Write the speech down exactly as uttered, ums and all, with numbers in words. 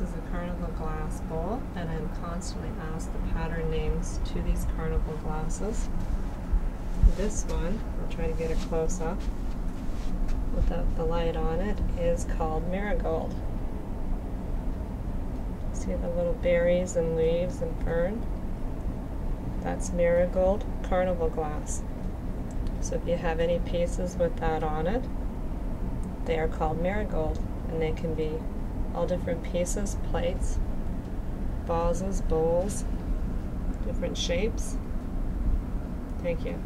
This is a carnival glass bowl, and I'm constantly asked the pattern names to these carnival glasses. This one, I'll try to get a close-up without the light on it, is called marigold. See the little berries and leaves and fern? That's marigold carnival glass. So if you have any pieces with that on it, they are called marigold, and they can be all different pieces, plates, vases, bowls, different shapes. Thank you.